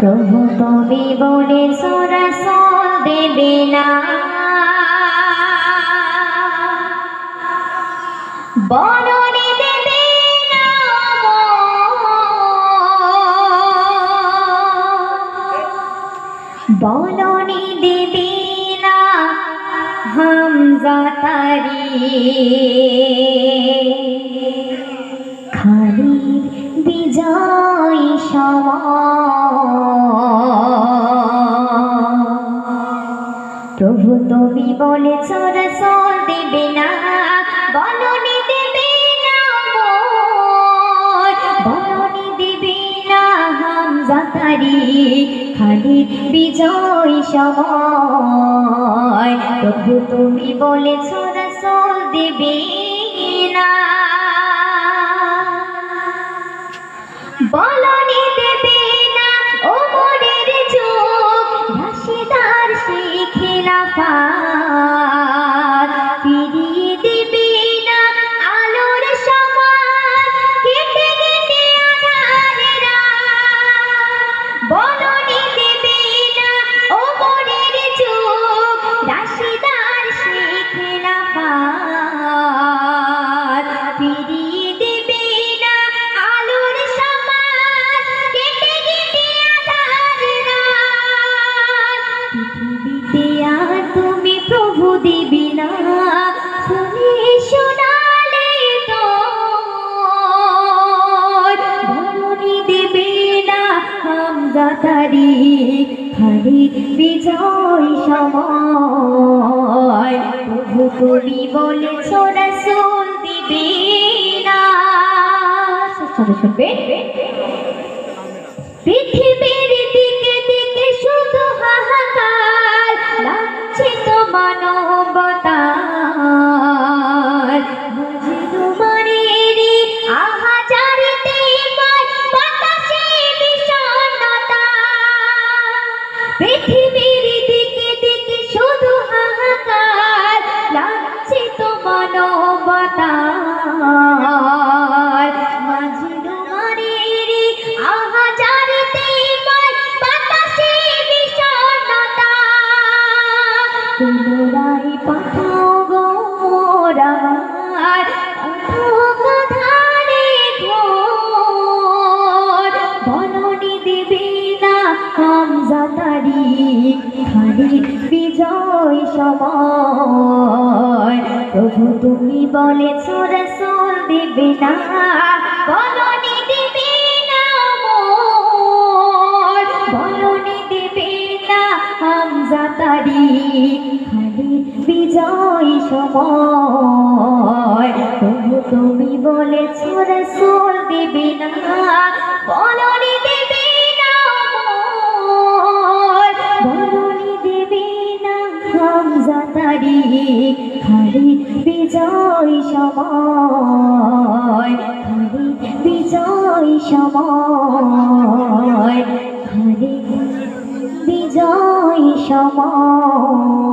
प्रभु তুমি বলেছো রাসূল দেবে না বলনি দেবে না বলনি দেবে না হামজা তারি খালি বিজয় प्रभु तुमी बोलेছো রাসূল দেবে না বলনি দেবে না বলনি দেবে না হামজা তারি খালি বিজয় সময় প্রভু তুমি বলেছো রাসূল দেবে না বলনি দেবে না ও মনের যুগ রাশিদার খিলাফত ফিরিয়ে দেবে না আলোর সমাজ কেটে কেটে আঁধারের রাত বলনি দেবে না ও মনের যুগ রাশিদার খিলাফত ফিরিয়ে তারি খালি বিজয় সময় প্রভু তুমি বলেছো রাসূল দিবে না পৃথিবীর দিকে দিকে শুধু হাহাকার লাগছে তো মানবতা পৃথিবীর দিকে দিকে শুধু হাহাকার লাগছে তো মানবতার মাঝে তোমারের আহাজারিতে বাতাসে বিষণ্ণতা পুনরায় পাঠাও গো আমার অন্ধকারে ঘোর বলনি দেবে না হামজা খালি বিজয় সময় প্রভু তুমি বলেছো রাসূল দেবে না বলনি দেবে না মোর বলনি দেবে না হামজা তারি খালি বিজয় সময় প্রভু তুমি বলেছো রাসূল দেবে না বলনি দেবে না খালি বিজয় সময় খালি বিজয় সময় খালি বিজয় সময়।